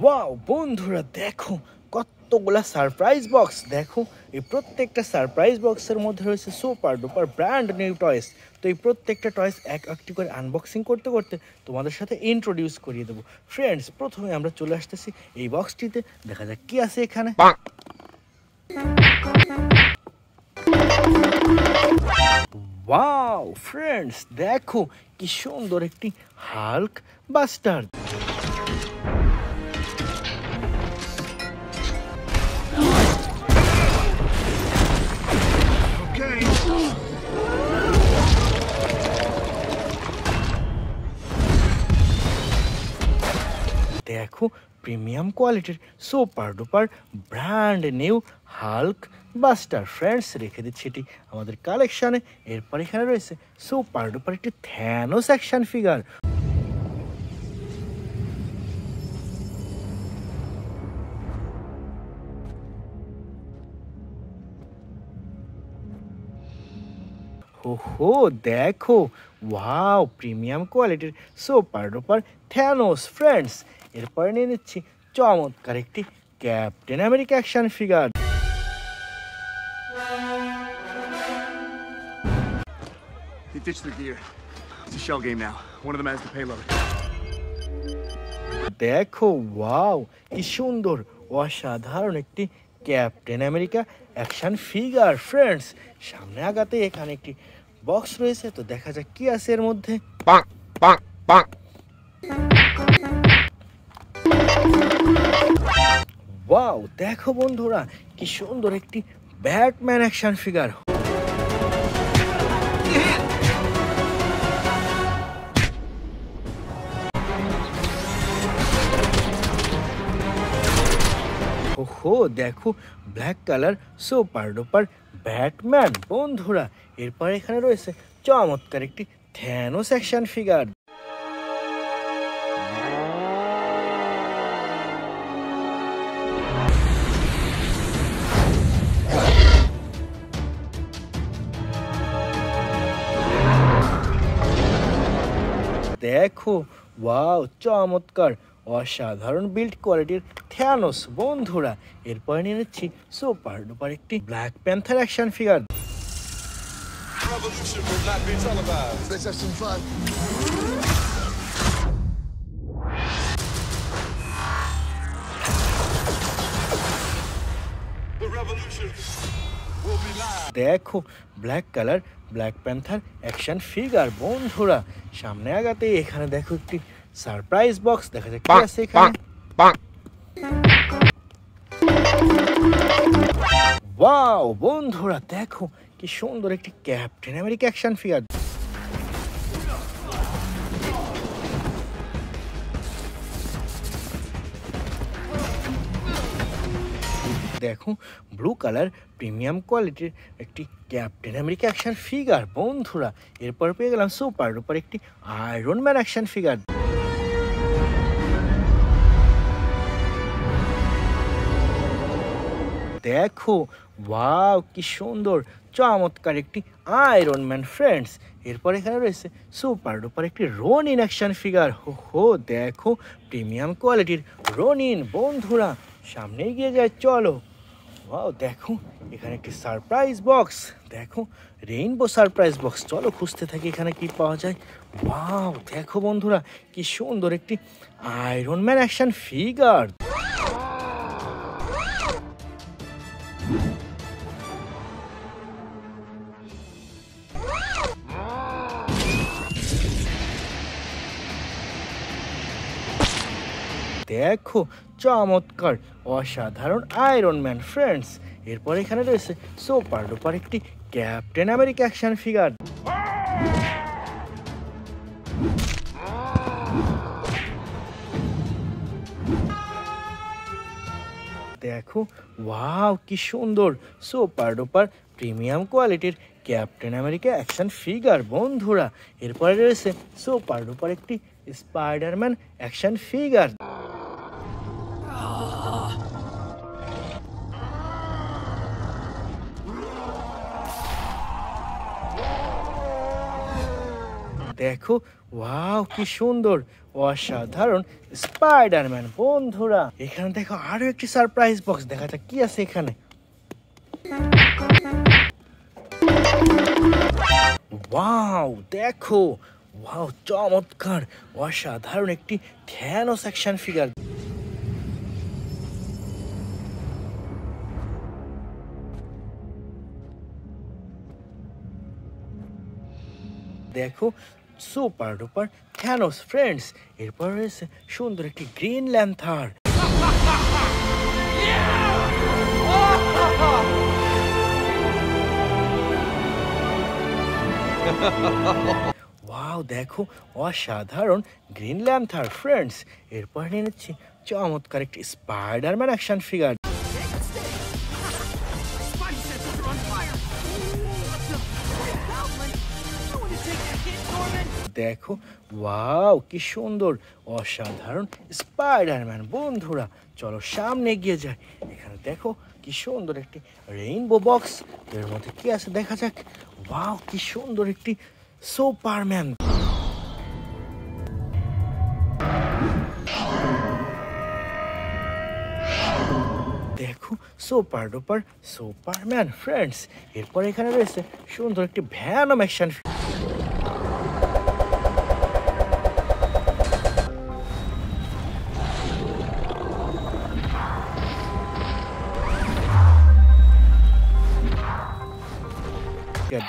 Wow বন্ধুরা দেখো কতগুলা সারপ্রাইজ বক্স। দেখো এই প্রত্যেকটা সারপ্রাইজ বক্সের মধ্যে রয়েছে super duper brand new toys. তো এই প্রত্যেকটা টয়েস এক একটি করে আনবক্সিং করতে করতে তোমাদের সাথে ইন্ট্রোডিউস করিয়ে দেবো। ফ্রেন্ডস, প্রথমে আমরা চলে আসতেছি এই বক্সটিতে, দেখা যাক কি আছে এখানে। ওয়াও ফ্রেন্ডস দেখো কি সুন্দর একটি হাল্ক বাস্টার। দেখো প্রিমিয়াম কোয়ালিটির super duper brand new Hulk buster. Friends, রেখে দিচ্ছি এটি আমাদের কালেকশানে। এরপর এখানে রয়েছে সুপার ডুপার একটি থ্যানোস অ্যাকশন ফিগার। ওহো দেখো ওয়াও প্রিমিয়াম কোয়ালিটির সুপার ডুপার থ্যানোস। ফ্রেন্ডস, এরপরে নিয়ে নিচ্ছি চমৎকার একটি Captain America action figure. He ditched the gear. It's a shell game now. One of them has the payload. দেখো ওয়াও কি সুন্দর অসাধারণ একটি Captain America action figure. Friends, সামনে আগাতে এখানে একটি বক্স রয়েছে, তো দেখা যাক কি আছে এর মধ্যে। ওয়াও দেখো বন্ধুরা কি সুন্দর একটি ব্যাটম্যান অ্যাকশন ফিগার। ওহো দেখো black colour super duper Batman বন্ধুরা। এরপর এখানে রয়েছে চমৎকার একটি থ্যানোস অ্যাকশন ফিগার। দেখো ওয়াও চমৎকার অসাধারণ বিল্ড কোয়ালিটির থ্যানোস বন্ধুরা। এরপরে নিয়ে নিচ্ছি সুপার ডুপার একটি ব্ল্যাক প্যান্থার অ্যাকশন ফিগার। দেখো black colour Black Panther action figure বন্ধুরা। সামনে আগাতে এখানে দেখো একটি সারপ্রাইজ বক্স, দেখা যাক কি আছে এখানে। ওয়াও বন্ধুরা দেখো কি সুন্দর একটি ক্যাপ্টেন আমেরিকা অ্যাকশন ফিগার। দেখো ব্লু কালার প্রিমিয়াম কোয়ালিটির একটি ক্যাপ্টেন আমেরিকা অ্যাকশন ফিগার বন্ধুরা। এরপর পেয়ে গেলাম সুপার ডুপার একটি আয়রন ম্যান অ্যাকশন ফিগার। দেখো ওয়াও কি সুন্দর চমৎকার একটি আয়রন ম্যান। ফ্রেন্ডস, এরপর এখানে রয়েছে সুপার ডুপার একটি রোনিন অ্যাকশন ফিগার। হো দেখো প্রিমিয়াম কোয়ালিটির রোনিন বন্ধুরা। সামনে এগিয়ে যায় চলো। ওয়াও দেখো এখানে একটি সারপ্রাইজ বক্স, দেখো রেইনবো সারপ্রাইজ বক্স। চলো খুঁজতে থাকি এখানে কি পাওয়া যায়। ওয়াও দেখো বন্ধুরা কি সুন্দর একটি আয়রন ম্যান অ্যাকশন ফিগার। দেখো চমৎকার অসাধারণ আয়রন ম্যান। ফ্রেন্ডস, এরপর এখানে রয়েছে সুপার ডুপার একটি ক্যাপ্টেন আমেরিকা অ্যাকশন ফিগার। দেখো ওয়াও কি সুন্দর সুপার ডুপার প্রিমিয়াম কোয়ালিটির ক্যাপ্টেন আমেরিকা অ্যাকশন ফিগার বন্ধুরা। এরপরে রয়েছে সুপার ডুপার একটি স্পাইডার ম্যান অ্যাকশন ফিগার। দেখো ওয়াও কি সুন্দর অসাধারণ স্পাইডারম্যান। বন্ধুরা এখানে দেখো আরো একটি সারপ্রাইজ বক্স, দেখা যাক কি আছে এখানে। ওয়াও দেখো ওয়াও চমৎকার অসাধারণ একটি থ্যানোস অ্যাকশন ফিগার। দেখো সুপার ডুপার থ্যানোস ফ্রেন্ডস। এরপর রয়েছে সুন্দর একটি গ্রিন ল্যান্টার্ন। ওয়াও দেখো অসাধারণ গ্রিন ল্যান্টার্ন ফ্রেন্ডস। এরপর নিয়ে নিচ্ছি চমৎকার একটি স্পাইডারম্যান অ্যাকশন ফিগার। দেখো ওয়াও কি সুন্দর অসাধারণ স্পাইডারম্যান। বন্ধুরা চলো সামনে এগিয়ে যাই। এখানে দেখো কি সুন্দর একটি রেইনবো বক্স, এর মধ্যে কি আছে দেখা যাক। ওয়াও কি সুন্দর একটি সুপারম্যান। দেখো সুপার ডুপার সুপারম্যান ফ্রেন্ডস। এরপর এখানে রয়েছে সুন্দর একটি ভ্যানম অ্যাকশন।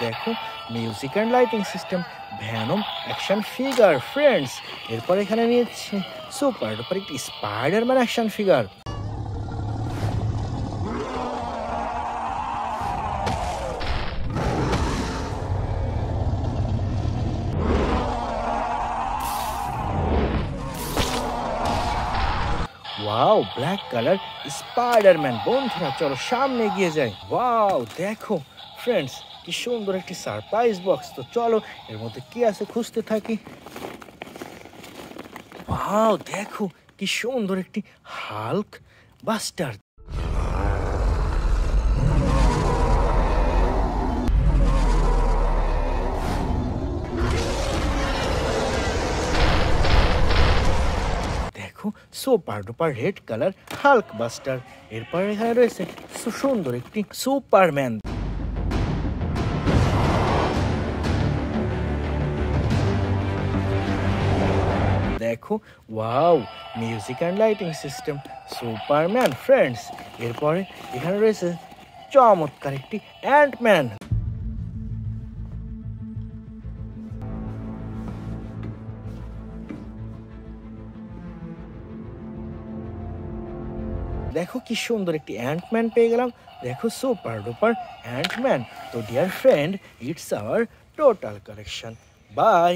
দেখো music and lighting system Venom action figure friends. এরপর এখানে নিয়েছি সুপার ডুপার একটি Spiderman action figure. Wow black colour Spiderman. বন্ধুরা চলো সামনে এগিয়ে যাই। ওয়াও দেখো ফ্রেন্ডস কি সুন্দর একটি সারপ্রাইজ বক্স। তো চলো এর মধ্যে কি আছে খুঁজতে থাকি। ওয়াও দেখো কি সুন্দর একটি হাল্ক বাস্টার। দেখো super duper red colour Hulkbuster. এরপর এখানে রয়েছে সুন্দর একটি সুপারম্যান। দেখো wow music and lighting system Superman friends. এরপরে এখানে রয়েছে চমৎকার একটি অ্যান্টম্যান। দেখো কি সুন্দর একটি অ্যান্টম্যান পেয়ে গেলাম। দেখো সুপার ডুপার অ্যান্টম্যান। তো dear friend, it's our total collection. By.